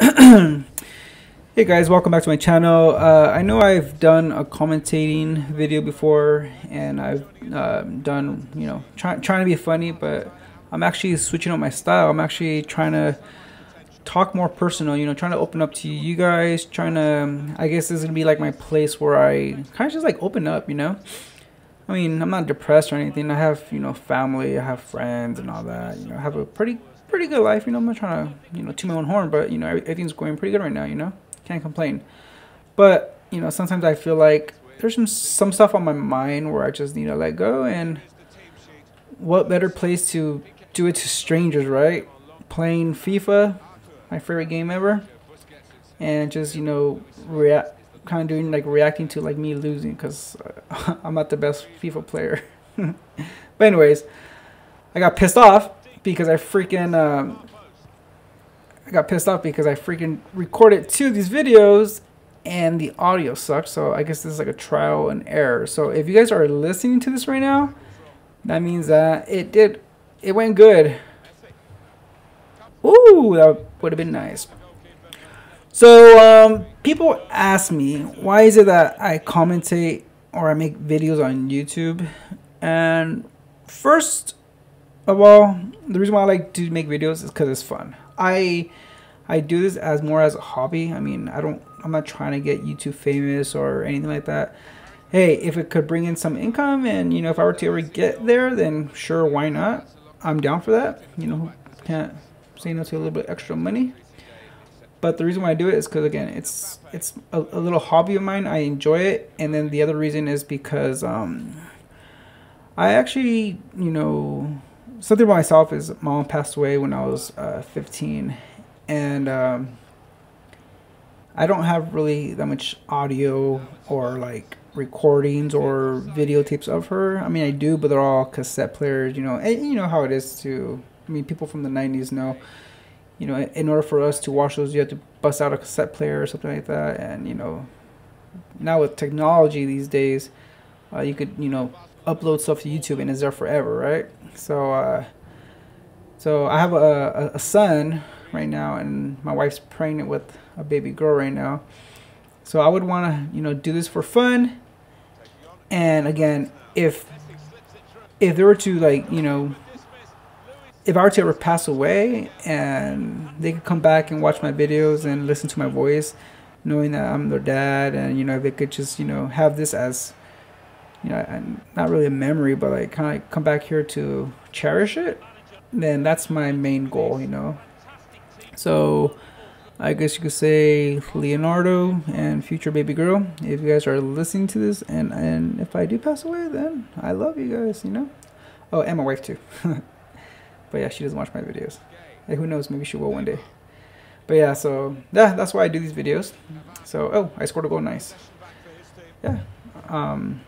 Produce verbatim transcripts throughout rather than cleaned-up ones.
Hey guys, welcome back to my channel. uh, I know I've done a commentating video before, and I've uh, done, you know, try, trying to be funny, but I'm actually switching up my style. I'm actually trying to talk more personal, you know, trying to open up to you guys, trying to, I guess this is gonna be like my place where I kind of just like open up, you know. I mean, I'm not depressed or anything. I have, you know, family, I have friends and all that, you know. I have a pretty pretty good life, you know. I'm not trying to, you know, toot my own horn, but, you know, everything's going pretty good right now, you know. Can't complain. But, you know, sometimes I feel like there's some some stuff on my mind where I just need to let go, and what better place to do it to strangers, right? Playing FIFA, my favorite game ever, and just, you know, react, kind of doing like reacting to like me losing, because uh, I'm not the best FIFA player. But anyways, I got pissed off because I freaking um, I got pissed off because I freaking recorded two of these videos and the audio sucked. So I guess this is like a trial and error. So if you guys are listening to this right now, that means that it did, it went good. Ooh, that would have been nice. So um, people ask me, why is it that I commentate or I make videos on YouTube? And first of all, the reason why I like to make videos is because it's fun. I I do this as more as a hobby. I mean, I don't, I'm not trying to get YouTube famous or anything like that. Hey, if it could bring in some income, and, you know, if I were to ever get there, then sure, why not? I'm down for that. You know, can't say no to a little bit extra money. But the reason why I do it is because, again, it's it's a, a little hobby of mine. I enjoy it. And then the other reason is because um, I actually, you know, something about myself is mom passed away when I was uh, fifteen. And um, I don't have really that much audio or, like, recordings or videotapes of her. I mean, I do, but they're all cassette players, you know. And you know how it is to, I mean, people from the nineties know. You know, in order for us to watch those, you have to bust out a cassette player or something like that. And, you know, now with technology these days, uh, you could, you know, upload stuff to YouTube and it's there forever, right? So, uh, so I have a, a son right now, and my wife's pregnant with a baby girl right now. So I would want to, you know, do this for fun. And again, if if there were to, like, you know, if I were to ever pass away and they could come back and watch my videos and listen to my voice, knowing that I'm their dad, and, you know, they could just, you know, have this as, you know, not really a memory, but like kind of like come back here to cherish it, then that's my main goal, you know. So I guess you could say Leonardo and future baby girl, if you guys are listening to this, and, and if I do pass away, then I love you guys, you know. Oh, and my wife too. But yeah, she doesn't watch my videos. Like, who knows? Maybe she will one day. But yeah, so yeah, that's why I do these videos. So, oh, I scored a goal. Nice. Yeah. Um,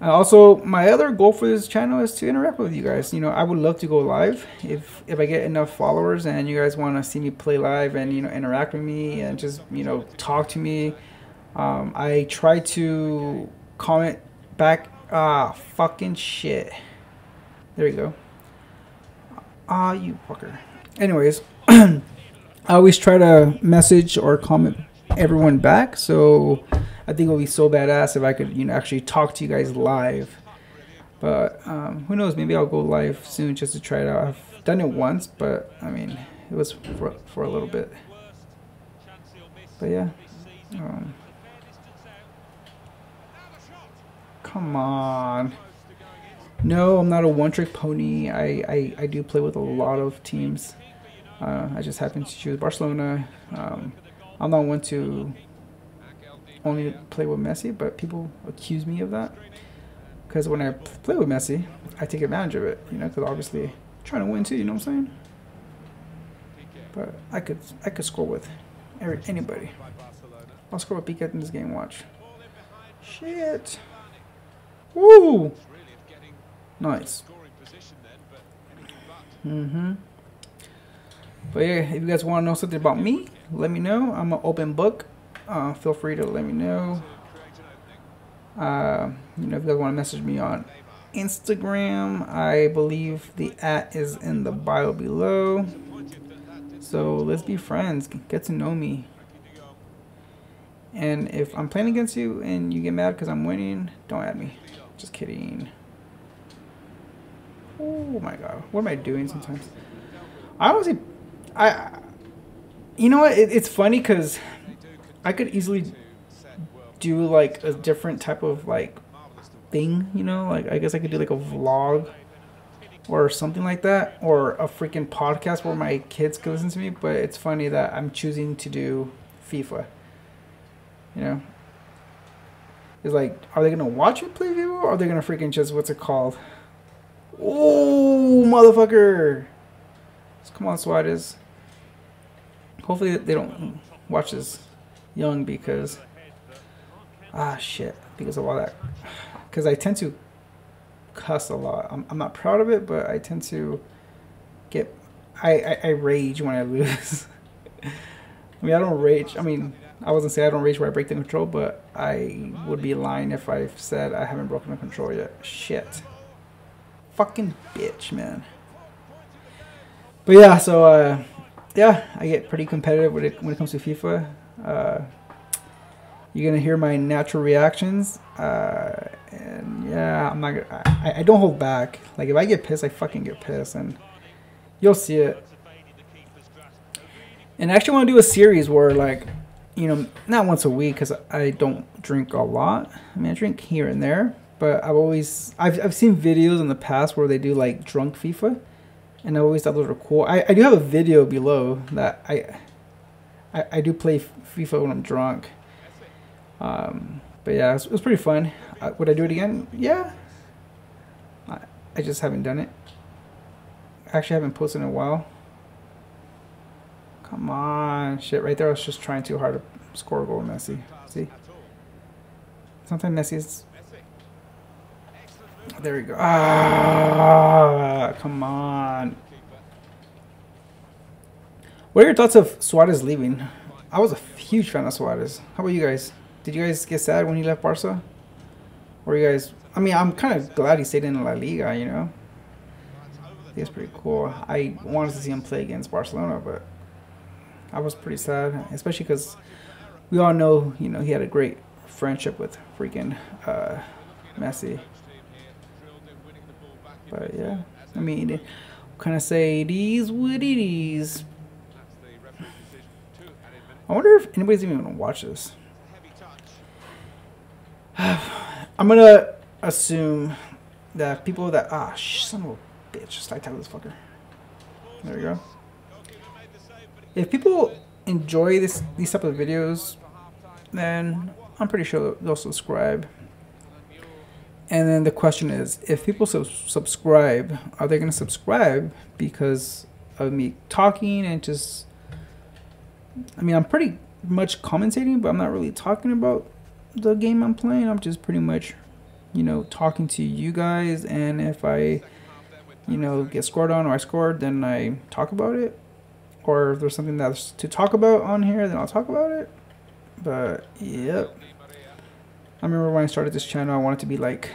and also, my other goal for this channel is to interact with you guys. You know, I would love to go live if if I get enough followers and you guys want to see me play live and, you know, interact with me and just, you know, talk to me. Um, I try to comment back. Ah, fucking shit. There you go. Ah, you fucker. Anyways, I always try to message or comment everyone back, so I think it would be so badass if I could, you know, actually talk to you guys live. But um, who knows, maybe I'll go live soon just to try it out. I've done it once, but I mean, it was for, for a little bit. But yeah. Um, come on. No, I'm not a one-trick pony. I, I, I do play with a lot of teams. Uh, I just happen to choose Barcelona. Um, I'm not one to only play with Messi, but people accuse me of that. Because when I play with Messi, I take advantage of it, you know, because obviously I'm trying to win too, you know what I'm saying? But I could I could score with anybody. I'll score with Pique in this game, watch. Shit. Woo! Nice. Mm-hmm. But yeah, if you guys want to know something about me, let me know. I'm an open book. Uh, feel free to let me know. Uh, you know, if you guys want to message me on Instagram, I believe the at is in the bio below. So let's be friends. Get to know me. And if I'm playing against you and you get mad because I'm winning, don't add me. Just kidding. Oh my god. What am I doing sometimes? I honestly... I, you know what? It, it's funny because I could easily do like a different type of like thing, you know? Like I guess I could do like a vlog or something like that, or a freaking podcast where my kids could listen to me. But it's funny that I'm choosing to do FIFA. You know, it's like, are they gonna watch me play FIFA, or are they gonna freaking just, what's it called? Oh, motherfucker! Come on, Suarez. Hopefully they don't watch this young, because ah shit, because of all that. Because I tend to cuss a lot. I'm, I'm not proud of it, but I tend to get I I, I rage when I lose. I mean, I don't rage. I mean. I wasn't saying I don't rage where I break the control, but I would be lying if I said I haven't broken the control yet. Shit. Fucking bitch, man. But yeah, so, uh, yeah, I get pretty competitive when it, when it comes to FIFA. Uh, you're going to hear my natural reactions. Uh, and yeah, I'm not going to, I, I don't hold back. Like, if I get pissed, I fucking get pissed, and you'll see it. And I actually want to do a series where, like, you know, not once a week, because I don't drink a lot. I mean, I drink here and there, but I've always, I've, I've seen videos in the past where they do like drunk FIFA, and I always thought those were cool. I, I do have a video below that I, I, I do play FIFA when I'm drunk. Um, but yeah, it was, it was pretty fun. Uh, would I do it again? Yeah. I, I just haven't done it. Actually, I haven't posted in a while. Come on, shit, right there I was just trying too hard to score a goal with Messi. See? Sometimes Messi is... Oh, there we go. Ah, come on. What are your thoughts of Suarez leaving? I was a huge fan of Suarez. How about you guys? Did you guys get sad when he left Barca? Or you guys... I mean, I'm kind of glad he stayed in La Liga, you know? He's pretty cool. I wanted to see him play against Barcelona, but... I was pretty sad, especially because we all know, you know, he had a great friendship with freaking uh, Messi. But yeah, I mean, what can I say? These woodies. I wonder if anybody's even gonna watch this. I'm gonna assume that people that ah son of a bitch, just like that this fucker. There we go. If people enjoy this these type of videos, then I'm pretty sure they'll subscribe. And then the question is, if people sub subscribe, are they going to subscribe because of me talking and just... I mean, I'm pretty much commentating, but I'm not really talking about the game I'm playing. I'm just pretty much, you know, talking to you guys. And if I, you know, get scored on or I scored, then I talk about it. Or if there's something that's to talk about on here, then I'll talk about it. But, yep. I remember when I started this channel, I wanted to be like,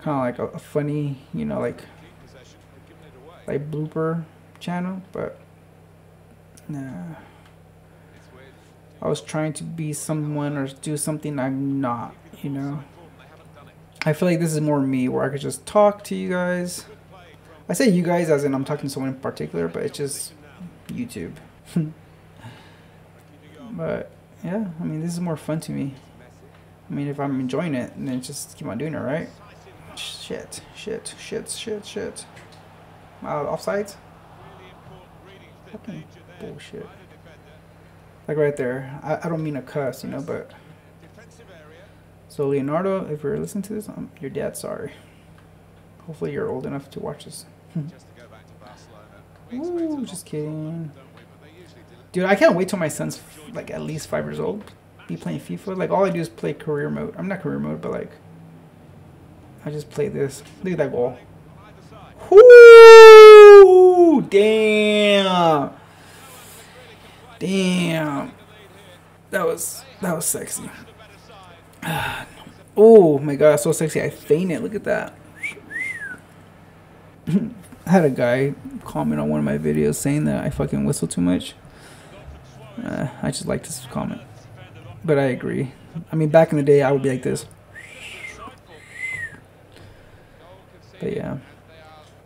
kind of like a, a funny, you know, like, like blooper channel. But, nah. I was trying to be someone or do something I'm not, you know. I feel like this is more me, where I could just talk to you guys. I say you guys as in I'm talking to someone in particular, but it's just YouTube. But yeah, I mean, this is more fun to me. I mean, if I'm enjoying it, then just keep on doing it, right? Shit, shit, shit, shit, shit. Uh, offsides? Fucking bullshit. Like right there. I, I don't mean to cuss, you know, but... So Leonardo, if you're listening to this, I'm, you're dead sorry. Hopefully you're old enough to watch this. Ooh, just kidding. Dude, I can't wait till my son's like at least five years old. Be playing FIFA. Like all I do is play career mode. I'm not career mode, but like I just play this. Look at that goal. Woo! Damn. Damn. That was that was sexy. Oh my god, so sexy. I fainted. Look at that. I had a guy comment on one of my videos saying that I fucking whistle too much. Uh, I just like this comment. But I agree. I mean, back in the day, I would be like this. But yeah.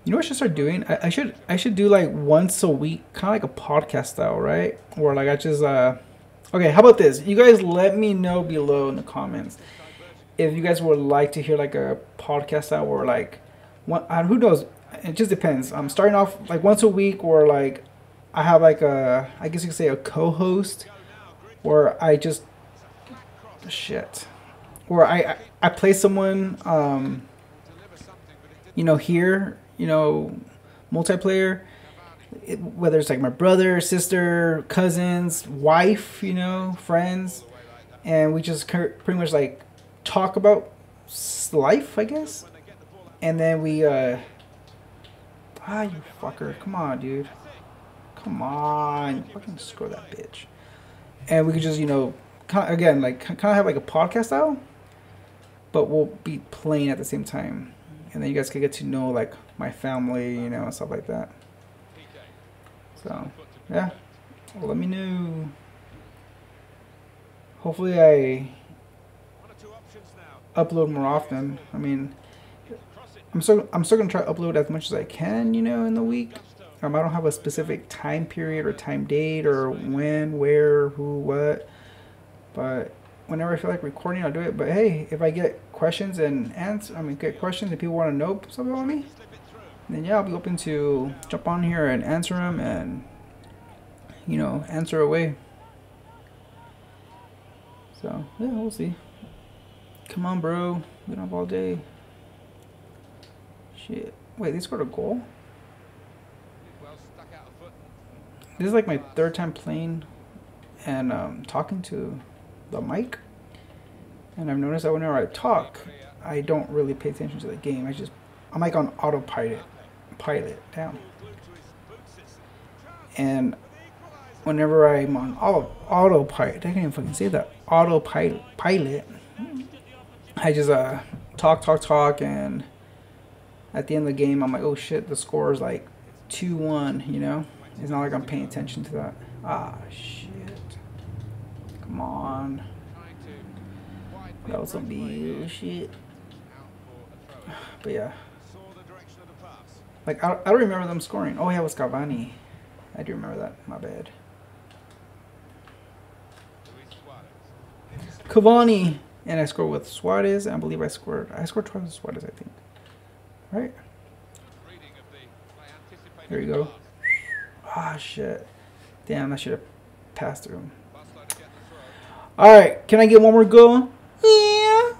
You know what I should start doing? I, I should I should do like once a week, kind of like a podcast style, right? Where like I just... Uh, okay, how about this? You guys let me know below in the comments if you guys would like to hear like a podcast style or like... One, uh, who knows? It just depends. I'm starting off like once a week or like... I have like a, I guess you could say a co-host, or I just, shit, or I, I, I play someone, um, you know, here, you know, multiplayer, it, whether it's like my brother, sister, cousins, wife, you know, friends, and we just pretty much like talk about life, I guess, and then we, uh, ah, you fucker, come on, dude. Come on, fucking screw that bitch. And we could just, you know, kind of, again, like, kind of have like a podcast style, but we'll be playing at the same time. And then you guys can get to know, like, my family, you know, and stuff like that. So, yeah. Well, let me know. Hopefully I upload more often. I mean, I'm still, I'm still going to try to upload as much as I can, you know, in the week. Um, I don't have a specific time period or time date or when, where, who, what. But whenever I feel like recording, I'll do it. But hey, if I get questions and answer, I mean, get questions and people want to know something about me, then yeah, I'll be open to jump on here and answer them and, you know, answer away. So yeah, we'll see. Come on, bro. We don't have all day. Shit. Wait, they scored a goal? This is like my third time playing and um, talking to the mic. And I've noticed that whenever I talk, I don't really pay attention to the game. I just, I'm like on autopilot, pilot down. And whenever I'm on auto, autopilot, I can't even fucking say that, autopilot, pilot, I just uh, talk, talk, talk. And at the end of the game, I'm like, oh shit, the score is like two one, you know? It's not like I'm paying attention to that. Ah, shit. Come on. That was some bullshit. But yeah. Like, I, I don't remember them scoring. Oh, yeah, it was Cavani. I do remember that. My bad. Cavani! And I scored with Suarez. I believe I scored. I scored twice with Suarez, I think. Right? There you go. Ah, shit. Damn, I should have passed through him. Alright, can I get one more goal? Yeah.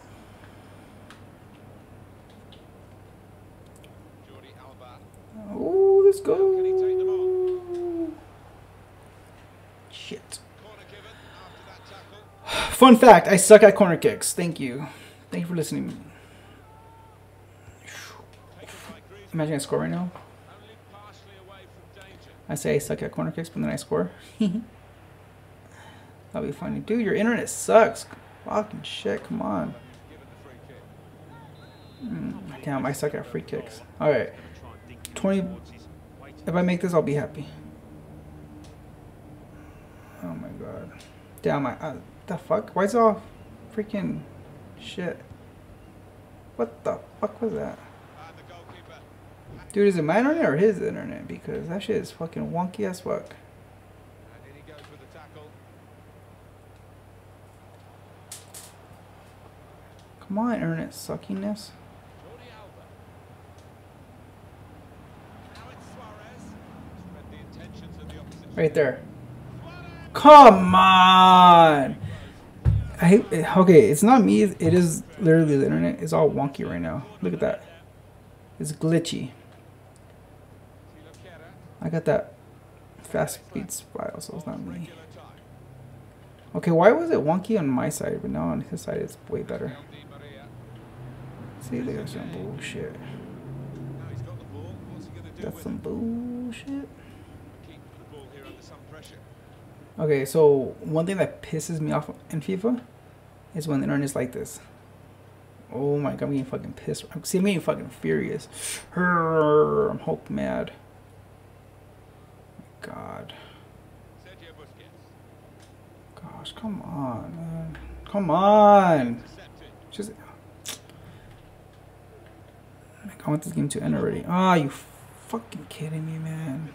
Oh, let's go. Shit. Fun fact, I suck at corner kicks. Thank you. Thank you for listening. Imagine I score right now. I say I suck at corner kicks, but then I score. That'll be funny. Dude, your internet sucks. Fucking shit, come on. Mm, damn, I suck at free kicks. Alright. twenty. If I make this, I'll be happy. Oh my god. Damn, I. Uh, the fuck? Why is it all freaking shit? What the fuck was that? Dude, is it my internet or his internet? Because that shit is fucking wonky as fuck. And he goes with the tackle. Come on, internet suckiness. Right there. Come on! I hate it. Okay, it's not me. It is literally the internet. It's all wonky right now. Look at that. It's glitchy. I got that fast speed file, so it's not me. Okay, why was it wonky on my side, but now on his side it's way better. See, there's some bullshit. That's some bullshit. Okay, so one thing that pisses me off in FIFA is when the internet is like this. Oh my god, I'm getting fucking pissed. See, I'm getting fucking furious. I'm hope mad. God. Gosh, come on, man. Come on. Just. I want this game to end already. Ah, oh, you fucking kidding me, man.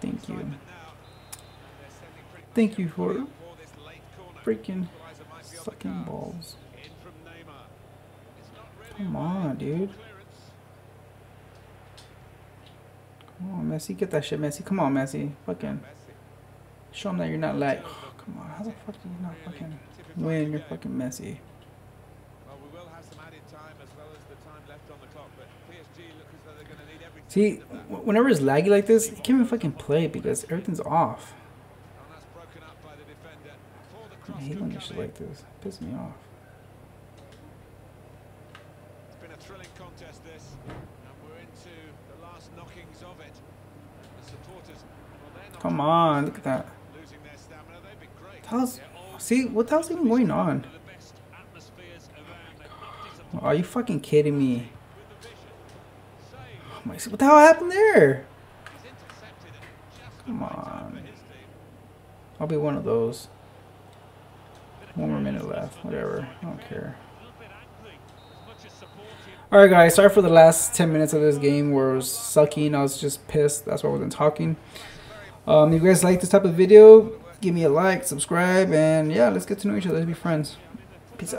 Thank you. Thank you for freaking sucking balls. Come on, dude. Come on, Messi. Get that shit, Messi. Come on, Messi. Fucking show them that you're not like. Oh, come on. How the fuck do you not fucking win? You're fucking Messi. See, whenever it's laggy like this, you can't even fucking play because everything's off. I hate when it's shit like this. It pisses me off. It's been a thrilling contest, this, and we're into the last knockings of it. The supporters, well, they're not. Come on, look at that. Losing their stamina, they've been great. How's, see, what the hell's even going on? Oh, are you fucking kidding me? What the hell happened there? Come on. I'll be one of those. One more minute left. Whatever. I don't care. Alright guys, sorry for the last ten minutes of this game where it was sucking. I was just pissed. That's why I wasn't talking. Um, if you guys like this type of video, give me a like, subscribe, and yeah, let's get to know each other. Let's be friends. Peace out.